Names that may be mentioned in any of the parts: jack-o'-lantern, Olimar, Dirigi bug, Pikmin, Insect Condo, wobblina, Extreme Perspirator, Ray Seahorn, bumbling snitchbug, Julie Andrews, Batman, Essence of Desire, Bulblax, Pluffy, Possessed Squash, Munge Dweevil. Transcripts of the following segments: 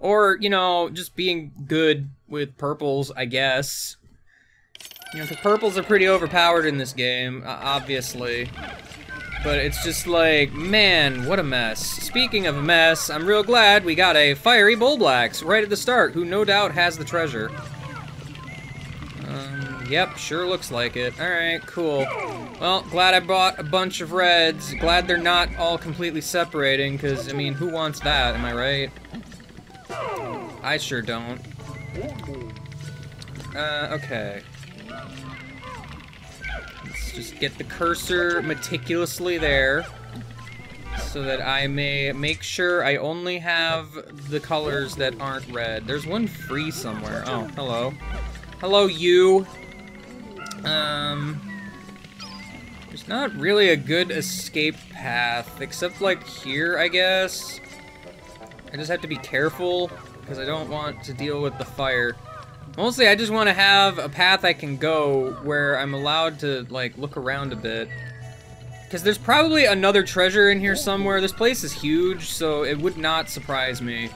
Or, you know, just being good with purples, I guess. You know, the purples are pretty overpowered in this game, obviously. But it's just like, man, what a mess. Speaking of a mess, I'm real glad we got a fiery Bulblax right at the start, who no doubt has the treasure. Yep, sure looks like it. Alright, cool. Well, glad I bought a bunch of reds. Glad they're not all completely separating, because, I mean, who wants that, am I right? I sure don't. Okay. Let's just get the cursor meticulously there, so that I may make sure I only have the colors that aren't red. There's one free somewhere. Oh, hello. Hello, you. There's not really a good escape path, except like here, I guess. I just have to be careful, because I don't want to deal with the fire. Mostly, I just want to have a path I can go where I'm allowed to, like, look around a bit. Because there's probably another treasure in here somewhere. This place is huge, so it would not surprise me.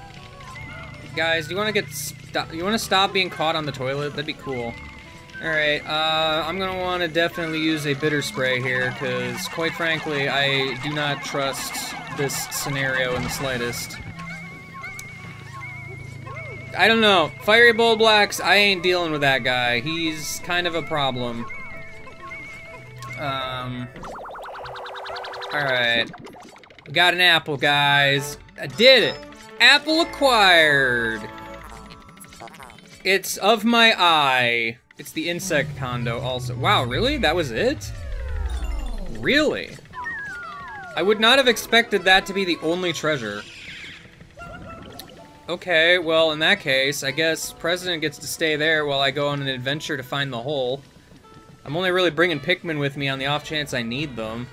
Guys, do you want to stop being caught on the toilet? That'd be cool. Alright, I'm gonna want to definitely use a bitter spray here, because, quite frankly, I do not trust this scenario in the slightest. I don't know. Fiery Bulblax, I ain't dealing with that guy. He's kind of a problem. Alright. We got an apple, guys. I did it! Apple acquired! It's of my eye. It's the Insect Condo also. Wow, really? That was it? Really? I would not have expected that to be the only treasure. Okay, well, in that case, I guess President gets to stay there while I go on an adventure to find the hole. I'm only really bringing Pikmin with me on the off chance I need them.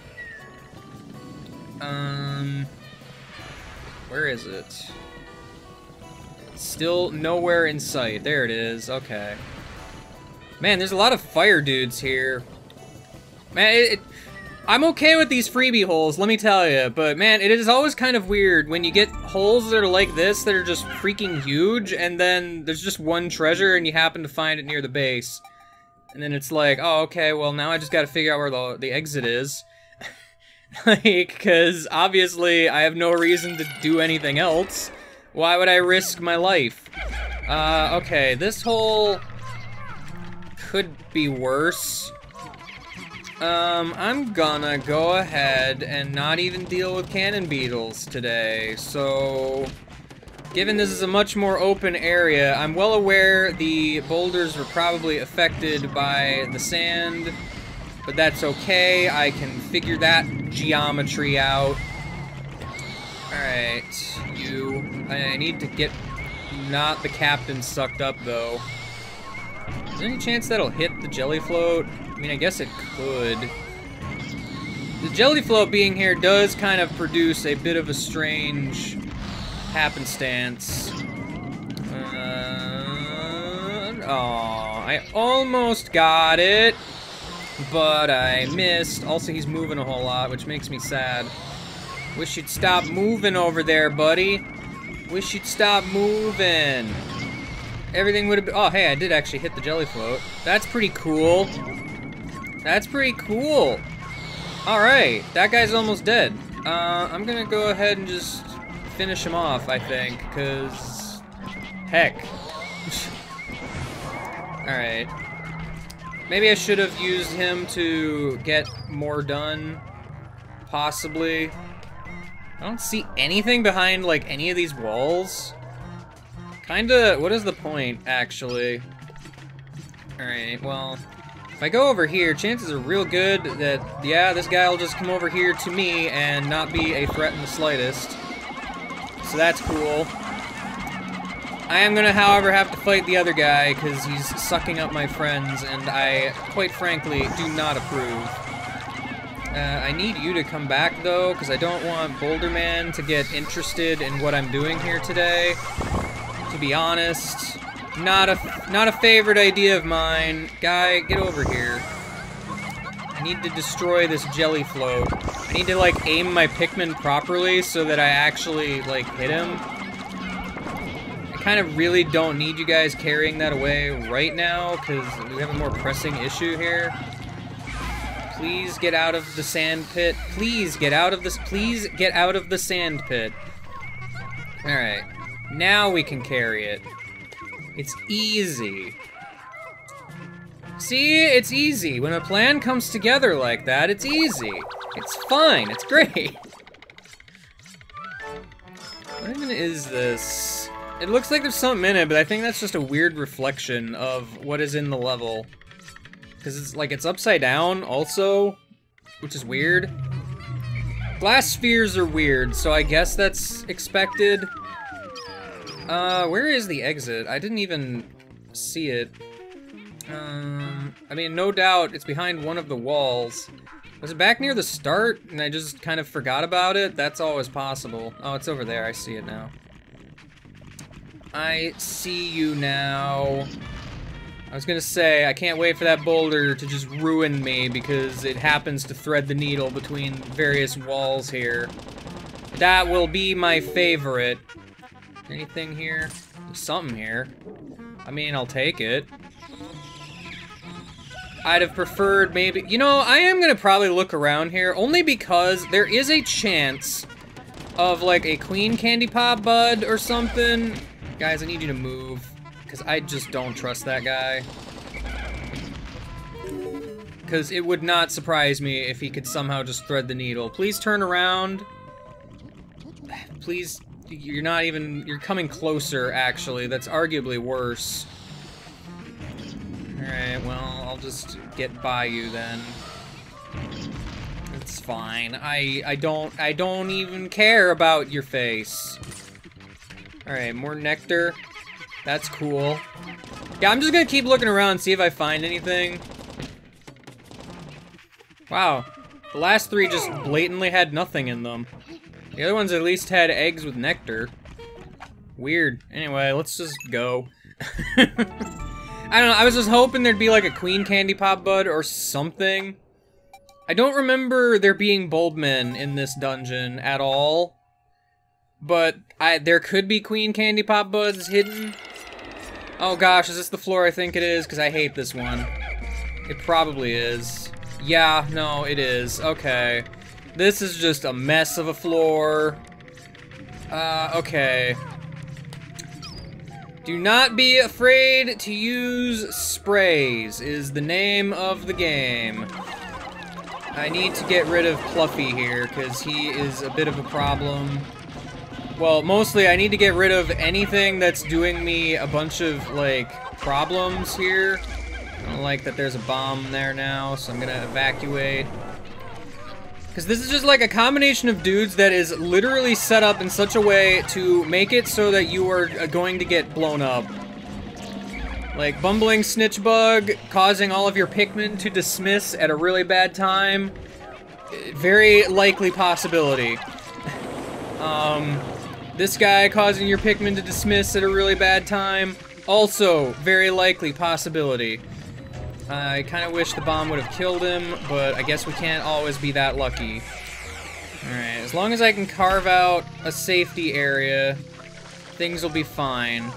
Where is it? Still nowhere in sight. There it is. Okay. Man, there's a lot of fire dudes here. Man, I'm okay with these freebie holes, let me tell you, but man, it is always kind of weird when you get holes that are like this that are just freaking huge, and then there's just one treasure and you happen to find it near the base. And then it's like, oh, okay, well, now I just gotta figure out where the exit is. Like, because obviously I have no reason to do anything else. Why would I risk my life? Okay, this hole could be worse. I'm gonna go ahead and not even deal with cannon beetles today, so given this is a much more open area, I'm well aware the boulders were probably affected by the sand, but that's okay, I can figure that geometry out. Alright, I need to get not the captain sucked up though. Is there any chance that'll hit the jelly float? I mean, I guess it could. The jelly float being here does kind of produce a bit of a strange happenstance. Oh, I almost got it, but I missed. Also, he's moving a whole lot, which makes me sad. Wish you'd stop moving over there, buddy. Wish you'd stop moving. Everything would have been... Oh, hey, I did actually hit the jelly float. That's pretty cool. That's pretty cool. Alright, that guy's almost dead. I'm gonna go ahead and just finish him off, I think, because... Heck. Alright. Maybe I should have used him to get more done. Possibly. I don't see anything behind, like, any of these walls. Kinda, what is the point, actually? Alright, well... If I go over here, chances are real good that, yeah, this guy will just come over here to me and not be a threat in the slightest. So that's cool. I am gonna, however, have to fight the other guy because he's sucking up my friends and I, quite frankly, do not approve. I need you to come back, though, because I don't want Boulder Man to get interested in what I'm doing here today. To be honest... Not a favorite idea of mine. Guy, get over here. I need to destroy this jelly float. I need to, like, aim my Pikmin properly so that I actually, like, hit him. kind of really don't need you guys carrying that away right now because we have a more pressing issue here. Please get out of the sand pit. Please get out of this. Please get out of the sand pit. All right, now we can carry it. It's easy. See, it's easy. When a plan comes together like that, it's easy. It's fine, it's great. What even is this? It looks like there's something in it, but I think that's just a weird reflection of what is in the level. Because it's like, it's upside down also, which is weird. Glass spheres are weird, so I guess that's expected. Where is the exit? I didn't even see it. I mean, no doubt it's behind one of the walls. Was it back near the start and I just kind of forgot about it? That's always possible. Oh, it's over there. I see it now. I see you now. I was gonna say, I can't wait for that boulder to just ruin me because it happens to thread the needle between various walls here. That will be my favorite. Anything here? There's something here. I mean, I'll take it. I'd have preferred maybe, you know, I am gonna probably look around here only because there is a chance of like a queen candy pop bud or something. Guys, I need you to move. Because I just don't trust that guy. Because it would not surprise me if he could somehow just thread the needle. Please turn around. Please, you're not even, you're coming closer, actually. That's arguably worse. Alright, well, I'll just get by you then. It's fine. I don't even care about your face. Alright, more nectar. That's cool. Yeah, I'm just gonna keep looking around and see if I find anything. Wow. The last three just blatantly had nothing in them. The other ones at least had eggs with nectar. Weird. Anyway, let's just go. I don't know, I was just hoping there'd be like a queen candy pop bud or something. I don't remember there being Bulbmen in this dungeon at all. But there could be queen candy pop buds hidden. Oh gosh, is this the floor I think it is? Because I hate this one. It probably is. Yeah, no, it is. Okay. This is just a mess of a floor. Okay. Do not be afraid to use sprays is the name of the game. I need to get rid of Pluffy here because he is a bit of a problem. Well, mostly I need to get rid of anything that's doing me a bunch of, like, problems here. I don't like that there's a bomb there now, so I'm gonna evacuate. Because this is just, like, a combination of dudes that is literally set up in such a way to make it so that you are going to get blown up. Like, bumbling snitchbug, causing all of your Pikmin to dismiss at a really bad time. Very likely possibility. This guy causing your Pikmin to dismiss at a really bad time. Also, very likely possibility. I kind of wish the bomb would have killed him, but I guess we can't always be that lucky. Alright, as long as I can carve out a safety area, things will be fine.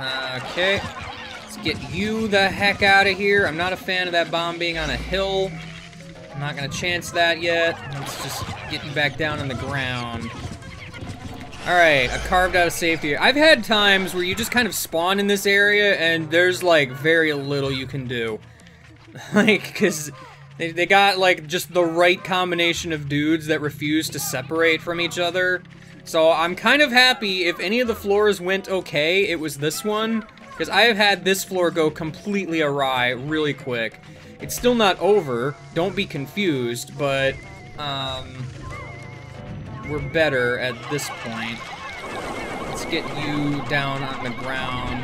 Okay. Let's get you the heck out of here. I'm not a fan of that bomb being on a hill. I'm not gonna chance that yet. Let's just get you back down on the ground. Alright, I carved out a safety area. I've had times where you just kind of spawn in this area and there's like very little you can do. Like, cause they got like just the right combination of dudes that refuse to separate from each other. So I'm kind of happy if any of the floors went okay, it was this one. Cause I have had this floor go completely awry really quick. It's still not over, don't be confused, but we're better at this point. Let's get you down on the ground.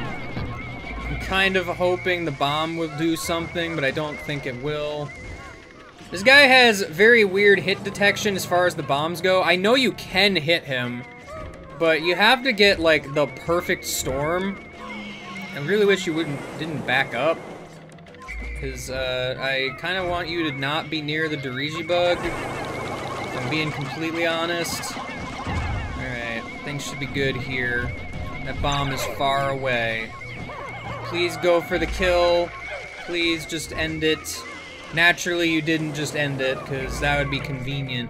I'm kind of hoping the bomb will do something, but I don't think it will. This guy has very weird hit detection as far as the bombs go. I know you can hit him, but you have to get like the perfect storm. I really wish you didn't back up, because I kind of want you to not be near the Dirigi bug. Being completely honest. Alright, Things should be good here. That bomb is far away. Please go for the kill. Please just end it. Naturally, you didn't just end it, because that would be convenient.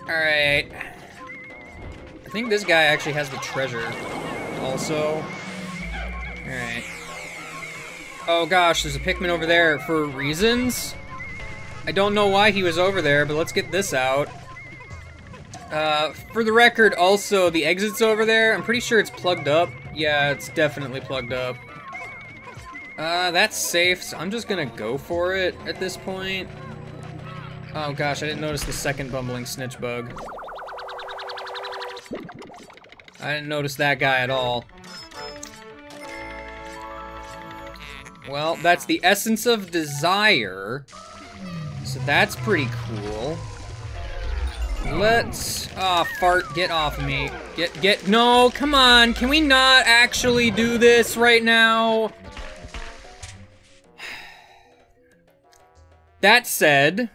Alright. I think this guy actually has the treasure also. Alright. Oh gosh, there's a Pikmin over there for reasons? I don't know why he was over there, but let's get this out. For the record, also, the exit's over there. I'm pretty sure it's plugged up. Yeah, it's definitely plugged up. That's safe, so I'm just gonna go for it at this point. Oh gosh, I didn't notice the second bumbling snitchbug. I didn't notice that guy at all. Well, that's the Essence of Desire. So that's pretty cool. Let's... Ah, fart, get off of me. Get... No, come on! Can we not actually do this right now? That said...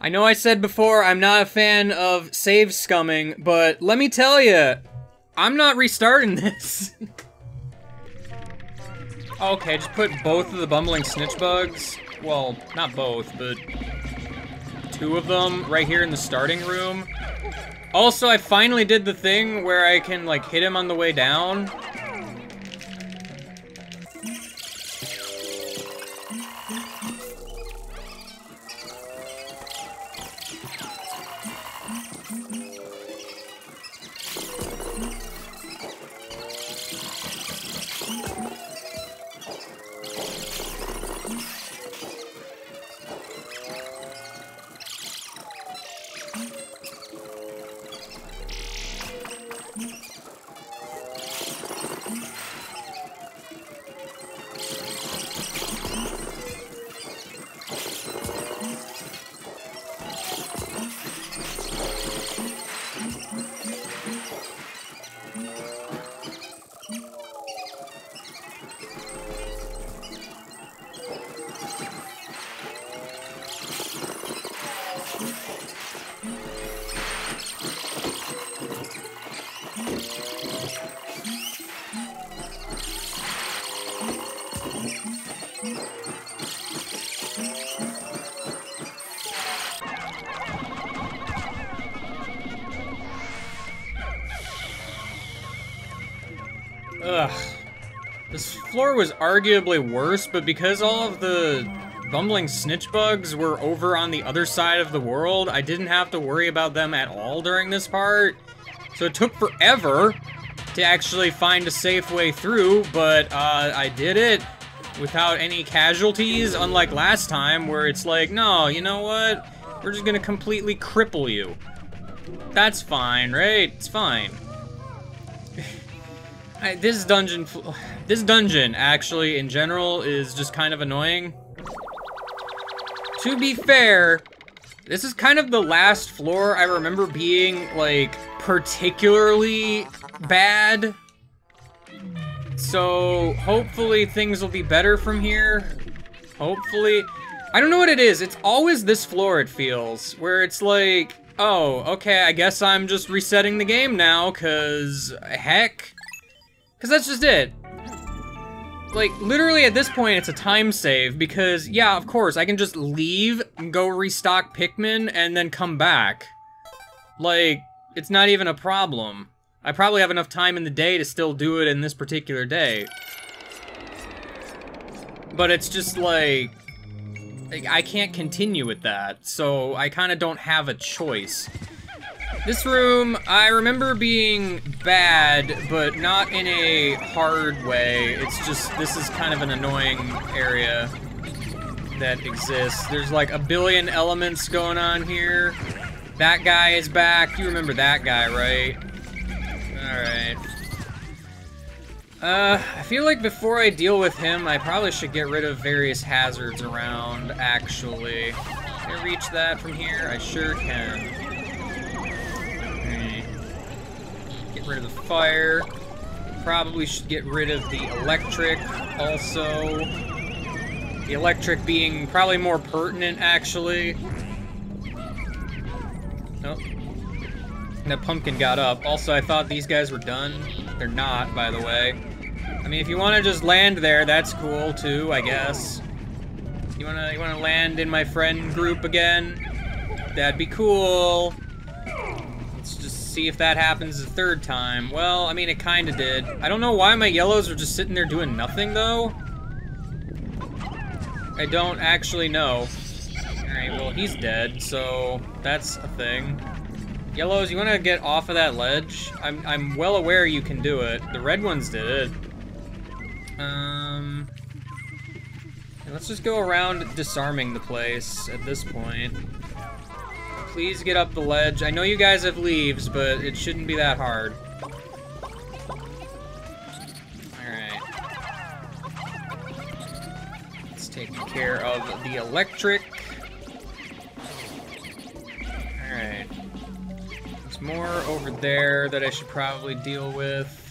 I know I said before I'm not a fan of save scumming, but let me tell you, I'm not restarting this. Okay, just put both of the bumbling snitch bugs. Well, not both, but two of them right here in the starting room. Also, I finally did the thing where I can, like, hit him on the way down. Was arguably worse, but because all of the bumbling snitch bugs were over on the other side of the world, I didn't have to worry about them at all during this part. So it took forever to actually find a safe way through, but I did it without any casualties, unlike last time where it's like, no, you know what? We're just gonna completely cripple you. That's fine, right? It's fine. This dungeon, actually, in general, is just kind of annoying. To be fair, this is kind of the last floor I remember being, like, particularly bad. So, hopefully things will be better from here. Hopefully. I don't know what it is. It's always this floor, it feels, where it's like, oh, okay, I guess I'm just resetting the game now, 'cause heck. 'Cause that's just it. Like, literally at this point, it's a time save because, yeah, of course, I can just leave, go restock Pikmin, and then come back. Like, it's not even a problem. I probably have enough time in the day to still do it in this particular day. But it's just like, I can't continue with that, so I kind of don't have a choice. This room, I remember being bad, but not in a hard way. It's just, this is kind of an annoying area that exists. There's like a billion elements going on here. That guy is back. You remember that guy, right? Alright. I feel like before I deal with him, I probably should get rid of various hazards around, actually. Can I reach that from here? I sure can. Rid of the fire. Probably should get rid of the electric also. The electric being probably more pertinent, actually. Nope. the pumpkin got up. Also, I thought these guys were done. They're not, by the way. I mean, if you want to just land there, that's cool too, I guess. You wanna land in my friend group again? That'd be cool. Let's just see if that happens the third time. Well, I mean, it kinda did. I don't know why my yellows are just sitting there doing nothing, though. I don't actually know. Alright, well, he's dead, so that's a thing. Yellows, you wanna get off of that ledge? I'm well aware you can do it. The red ones did it. Let's just go around disarming the place at this point. Please get up the ledge. I know you guys have leaves, but it shouldn't be that hard. Alright. Let's take care of the electric. Alright. There's more over there that I should probably deal with.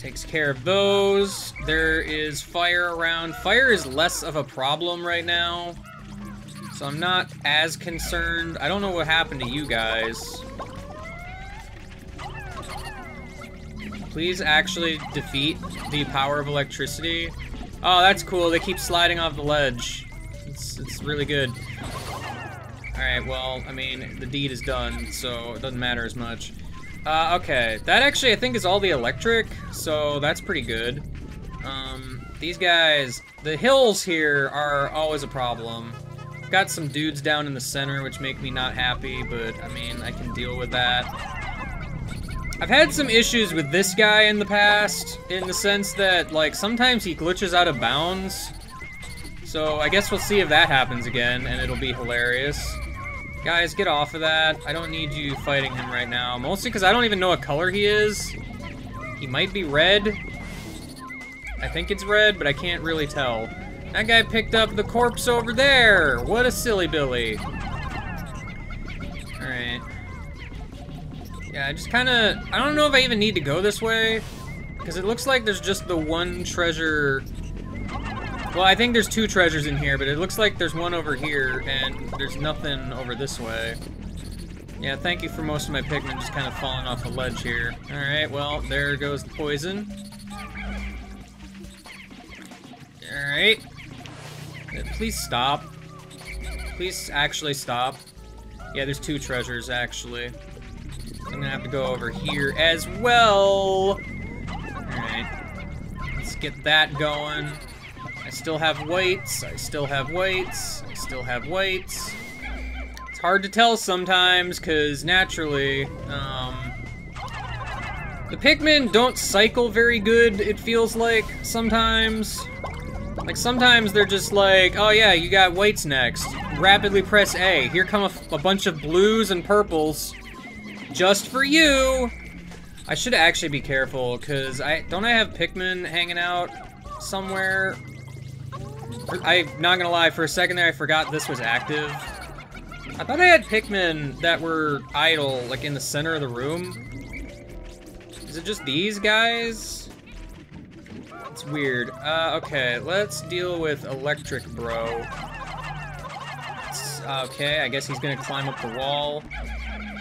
Takes care of those. There is fire around. Fire is less of a problem right now, so I'm not as concerned. I don't know what happened to you guys. Please actually defeat the power of electricity. Oh, that's cool. They keep sliding off the ledge. It's really good. All right, well, I mean, the deed is done, so it doesn't matter as much. Okay, that actually I think is all the electric, so that's pretty good. These guys, the hills here are always a problem. Got some dudes down in the center, which make me not happy, but I mean, I can deal with that. I've had some issues with this guy in the past, in the sense that, like, sometimes he glitches out of bounds. So I guess we'll see if that happens again, and it'll be hilarious. Guys, get off of that. I don't need you fighting him right now. Mostly because I don't even know what color he is. He might be red. I think it's red, but I can't really tell. That guy picked up the corpse over there. What a silly Billy. Alright. Yeah, I just kind of... I don't know if I even need to go this way. Because it looks like there's just the one treasure... Well, I think there's two treasures in here, but it looks like there's one over here, and there's nothing over this way. Yeah, thank you for most of my Pikmin just kind of falling off the ledge here. Alright, well, there goes the poison. Alright. Please stop. Please actually stop. Yeah, there's two treasures, actually. I'm gonna have to go over here as well. Alright. Let's get that going. I still have weights, I still have weights, I still have weights. It's hard to tell sometimes, because naturally, the Pikmin don't cycle very good, it feels like, sometimes. Like, sometimes they're just like, oh yeah, you got weights next. Rapidly press A. Here come a bunch of blues and purples. Just for you! I should actually be careful, because I have Pikmin hanging out somewhere? I'm not gonna lie, for a second there I forgot this was active. I thought I had Pikmin that were idle, like in the center of the room. Is it just these guys? It's weird. Okay, let's deal with Electric Bro. Okay, I guess he's gonna climb up the wall.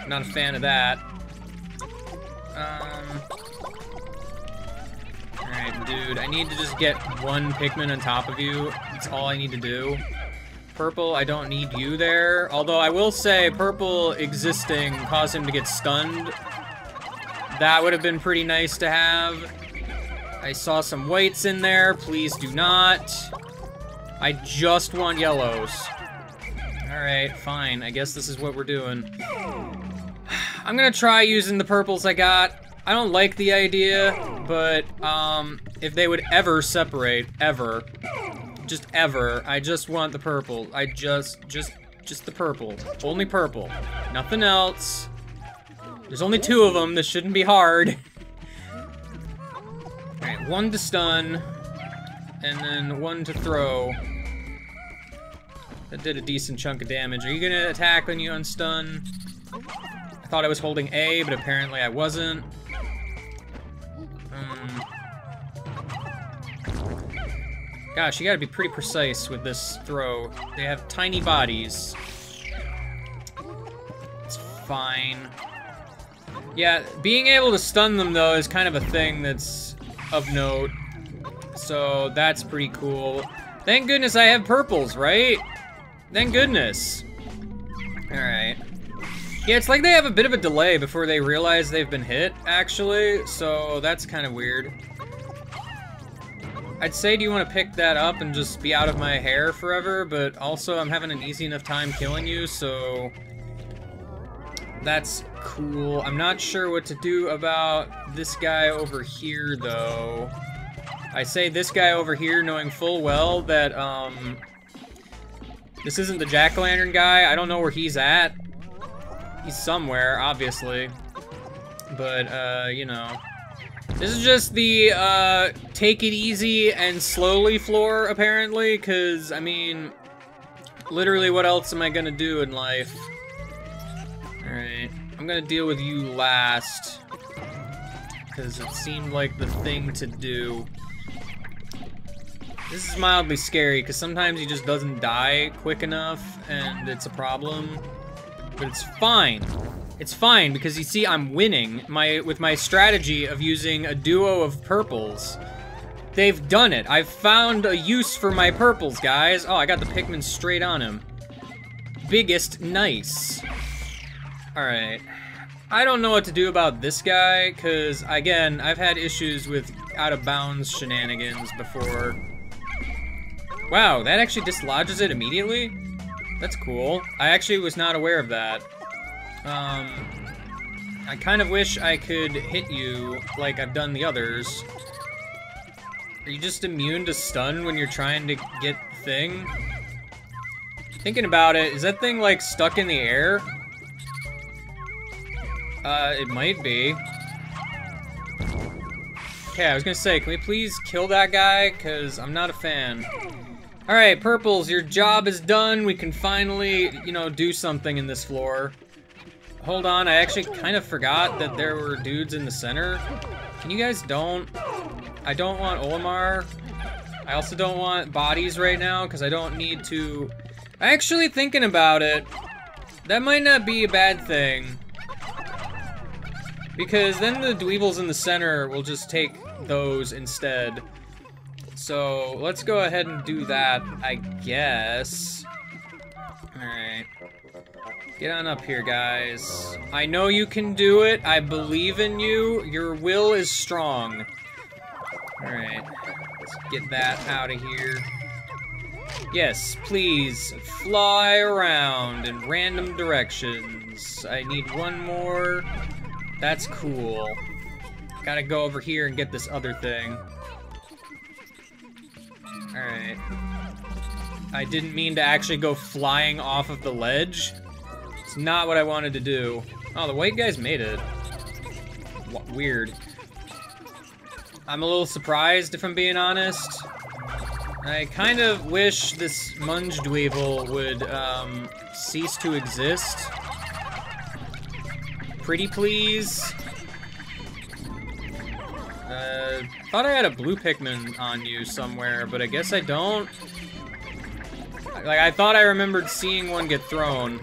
Not a fan of that. Alright, dude, I need to just get one Pikmin on top of you. That's all I need to do. Purple, I don't need you there. Although I will say, Purple existing caused him to get stunned. That would have been pretty nice to have. I saw some whites in there. Please do not. I just want yellows. Alright, fine. I guess this is what we're doing. I'm gonna try using the purples I got. I don't like the idea, but if they would ever separate, ever, just ever, I just want the purple. I just the purple. Only purple. Nothing else. There's only two of them. This shouldn't be hard. All right, one to stun, and then one to throw. That did a decent chunk of damage. Are you gonna attack when you unstun? I thought I was holding A, but apparently I wasn't. Gosh, you gotta be pretty precise with this throw. They have tiny bodies. It's fine. Yeah, being able to stun them, though, is kind of a thing that's of note. So that's pretty cool. Thank goodness I have purples, right? Thank goodness. Alright. Yeah, it's like they have a bit of a delay before they realize they've been hit, actually. So that's kind of weird. I'd say, do you want to pick that up and just be out of my hair forever? But also, I'm having an easy enough time killing you, so... that's cool. I'm not sure what to do about this guy over here, though. I say this guy over here knowing full well that, this isn't the jack-o'-lantern guy. I don't know where he's at. He's somewhere, obviously. But, you know... this is just the, take it easy and slowly floor, apparently, because, I mean, literally what else am I gonna do in life? Alright, I'm gonna deal with you last, because it seemed like the thing to do. This is mildly scary, because sometimes he just doesn't die quick enough, and it's a problem, but it's fine. It's fine, because you see I'm winning with my strategy of using a duo of purples. They've done it. I've found a use for my purples, guys. Oh, I got the Pikmin straight on him. Biggest nice. Alright. I don't know what to do about this guy, because, again, I've had issues with out-of-bounds shenanigans before. Wow, that actually dislodges it immediately? That's cool. I actually was not aware of that. I kind of wish I could hit you like I've done the others. Are you just immune to stun when you're trying to get thing? Thinking about it, is that thing like stuck in the air? It might be. Okay, I was gonna say, can we please kill that guy? Because I'm not a fan. Alright, purples, your job is done. We can finally, you know, do something in this floor. Hold on, I actually kind of forgot that there were dudes in the center. Can you guys don't... I don't want Olimar. I also don't want bodies right now, because I don't need to... Actually, thinking about it, that might not be a bad thing. Because then the Dweevils in the center will just take those instead. So, let's go ahead and do that, I guess. Alright. Get on up here, guys. I know you can do it. I believe in you. Your will is strong. Alright. Let's get that out of here. Yes, please. Fly around in random directions. I need one more. That's cool. Gotta go over here and get this other thing. Alright. I didn't mean to actually go flying off of the ledge. It's not what I wanted to do. Oh, the white guys made it. Weird. I'm a little surprised, if I'm being honest. I kind of wish this Munge Dweevil would cease to exist. Pretty please. Thought I had a blue Pikmin on you somewhere, but I guess I don't. Like, I thought I remembered seeing one get thrown.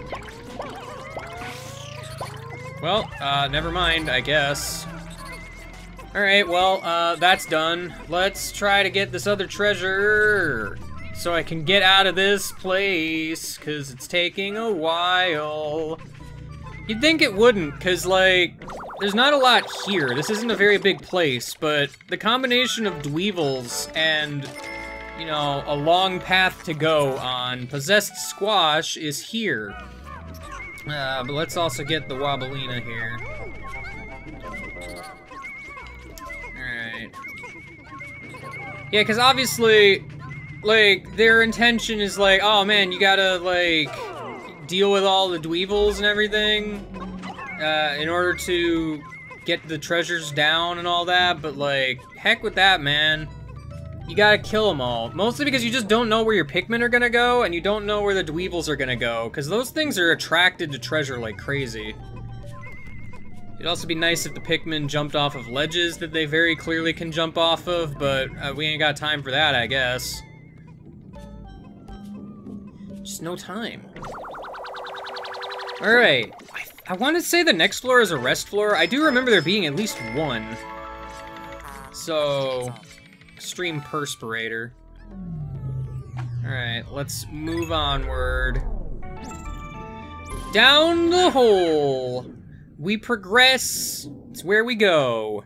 Well, never mind, I guess. Alright, well, that's done. Let's try to get this other treasure so I can get out of this place, because it's taking a while. You'd think it wouldn't, because, like, there's not a lot here. This isn't a very big place, but the combination of Dweevils and, you know, a long path to go on, Possessed Squash is here. But let's also get the wobblina here. Alright. Yeah, because obviously, like, their intention is like, oh man, you gotta, like, deal with all the Dweevils and everything in order to get the treasures down and all that, but, like, heck with that, man. You gotta kill them all. Mostly because you just don't know where your Pikmin are gonna go, and you don't know where the Dweevils are gonna go, because those things are attracted to treasure like crazy. It'd also be nice if the Pikmin jumped off of ledges that they very clearly can jump off of, but we ain't got time for that, I guess. Just no time. Alright. I want to say the next floor is a rest floor. I do remember there being at least one. So... Extreme Perspirator. Alright, let's move onward. Down the hole! We progress. It's where we go.